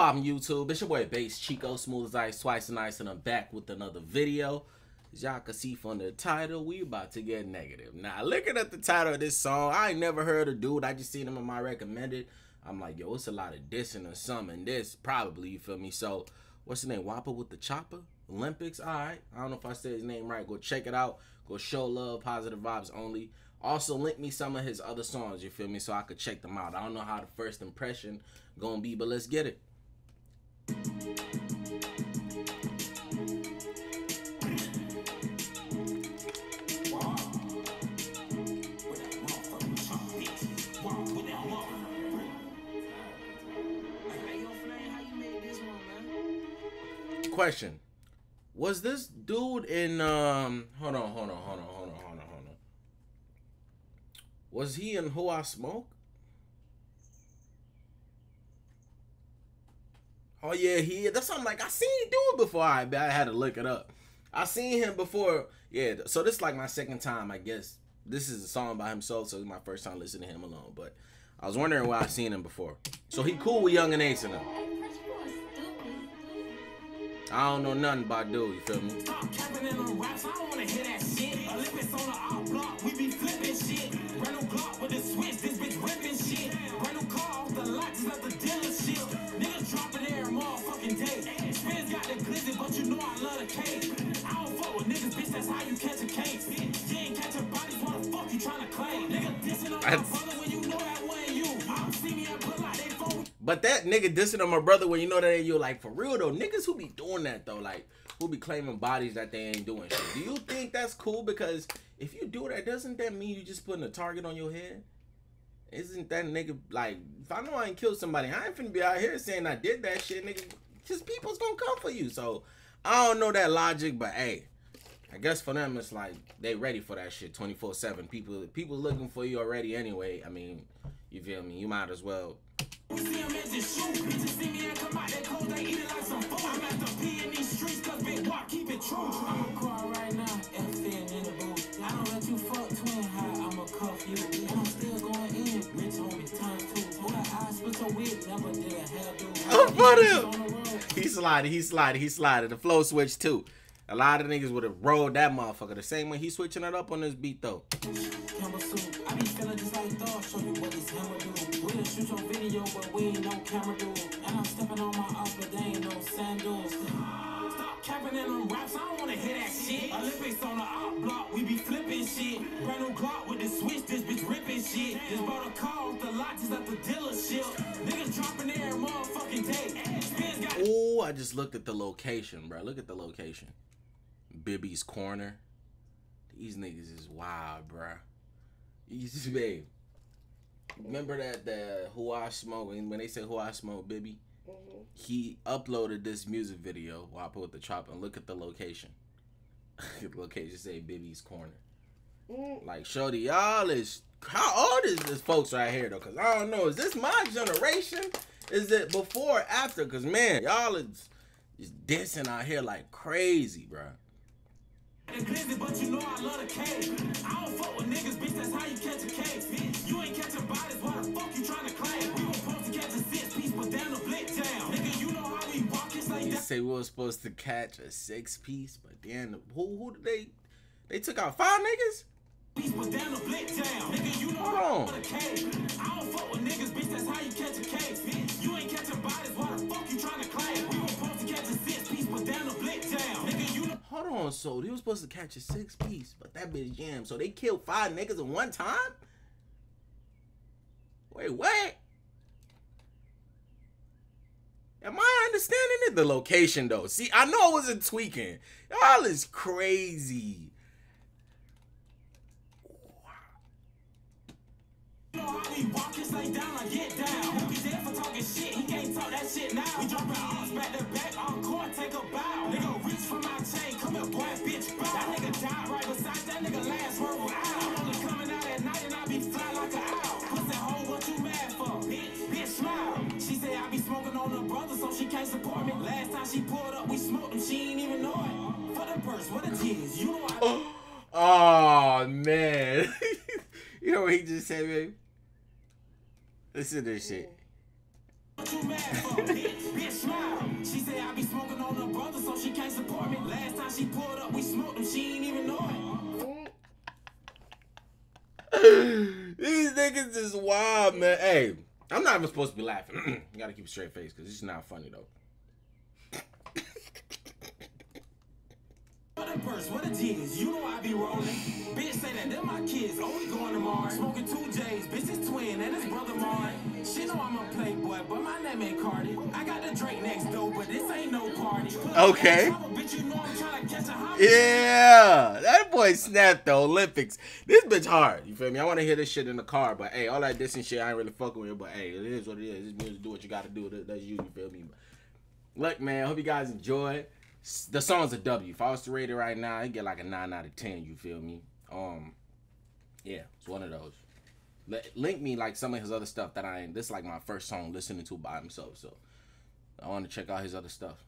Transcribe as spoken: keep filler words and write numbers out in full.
poppin', YouTube? It's your boy Bass Chico, smooth as ice, twice as nice, and I'm back with another video. As y'all can see from the title, we about to get negative. Now, looking at the title of this song, I ain't never heard a dude. I just seen him in my recommended. I'm like, yo, it's a lot of dissing or something. This probably, you feel me? So, what's his name? Whoppa Wit Da Choppa? Olympics? All right. I don't know if I said his name right. Go check it out. Go show love. Positive vibes only. Also, link me some of his other songs, you feel me, so I could check them out. I don't know how the first impression gonna be, but let's get it. Question. Was this dude in, um, hold on, hold on, hold on, hold on, hold on, hold on. Was he in Who I Smoke? Oh, yeah, he, that's something like, I seen dude before. I, I had to look it up. I seen him before. Yeah, so this is like my second time, I guess. This is a song by himself, so it's my first time listening to him alone. But I was wondering why I seen him before. So he cool with Young and Ace and them. I don't know nothing about dude, you feel me? Stop capping in the raps, I don't wanna hear that shit. Olympics on the out block, we be flipping shit. Rental clock with the switch, this bitch ripping shit. Rental car off the lights of the dealership. Niggas dropping every motherfucking day. Spins got the glizzy, but you know I love the cake. I don't fuck with niggas, bitch, that's how you catch a case. You ain't catch a body, what the fuck you trying to claim? Nigga dissing on my brother when you know that way you. I don't see me at blood like they phone. But that nigga dissing on my brother when you know that you like, for real though, niggas who be doing that though, like who be claiming bodies that they ain't doing shit. Do you think that's cool? Because if you do that, doesn't that mean you just putting a target on your head? Isn't that nigga like, if I know I ain't killed somebody, I ain't finna be out here saying I did that shit, nigga, cause people's gonna come for you. So I don't know that logic, but hey, I guess for them it's like they ready for that shit twenty-four seven. People people looking for you already anyway. I mean, you feel me? You might as well. We see him as his shoe, bitches see me and come out that cold, they eat it like some food. I'm at the P in these streets, cause big walk, keep it true. I'm a car right now, F ten in the booth. I don't let you fuck twin high, I'ma cuff you. And I'm still going in, rich homie, time two. Boy, I split your wig, never did a hairdo. Oh, fuck him! He slided, he slided, he slided. The flow switch too. A lot of niggas would have rolled that motherfucker. The same way he switching it up on this beat though. Camera suit, I be feeling just like dog, show you what this hammer do. We'll shoot your video, but we ain't no camera do. And I'm stepping on my off, but they ain't no sandals. Stop capping in them raps, I don't wanna hear that shit. Olympics on the out block, we be flipping shit. Brand new clock with the switch, this bitch ripping shit. Just bought a car off the lot, just at the dealership. Niggas dropping every motherfucking day. Oh, I just looked at the location, bro. Look at the location. Bibby's Corner. These niggas is wild, bruh. You just, babe. Remember that the Who I Smoke, and when they said Who I Smoke, Bibby, mm-hmm. He uploaded this music video, Whoppa Wit Da Choppa, and look at the location. The location say Bibby's Corner. Mm. Like, shorty, y'all is, how old is this folks right here, though? Because I don't know, is this my generation? Is it before or after? Because, man, y'all is, is dissing out here like crazy, bruh. But you know I love the cave. I don't fuck with niggas, bitch, that's how you catch a case. You ain't catching bodies, why the fuck you trying to claim? We were supposed to catch a six piece, but down the blick down. Nigga, you know how we walk, it's like that. You say we were supposed to catch a six piece, but damn, who, who did they, they took out five niggas? But down the blick down. Nigga, you know how I love the cave. I don't fuck with niggas, bitch, that's how you catch a case. You ain't catching bodies, why the fuck you trying to claim? We were supposed to catch a six piece, but down the blick down. Nigga, you know. Hold on, so he was supposed to catch a six piece, but that bitch jammed. So they killed five niggas at one time? Wait, what? Am I understanding it? The location, though. See, I know I wasn't tweaking. Y'all is crazy. Oh man. You know what he just said, baby? Listen to this shit. time she pulled up, we smoked them, she ain't even know it. These niggas is wild, man. Hey, I'm not even supposed to be laughing. You gotta keep a straight face, because it's not funny, though. What a purse, what a tease, you know I be rolling. Bitch say that they're my kids, only going tomorrow. Smoking two J's, bitch is twin and his brother Martin. She know I'm a playboy, but my name ain't Cardi. I got the Drake next door, but this ain't no party. Okay. Yeah, that boy snapped the Olympics. This bitch hard, you feel me? I want to hear this shit in the car, but hey, all that dissing shit, I ain't really fucking with it, but hey, it is what it is. This music do what you got to do, that's you, you feel me? But look, man, I hope you guys enjoy. The song's a W. If I was to rate it right now, it'd get like a nine out of ten, you feel me? Um, yeah, it's one of those. L link me like some of his other stuff that I ain't. This is like my first song listening to by himself, so I want to check out his other stuff.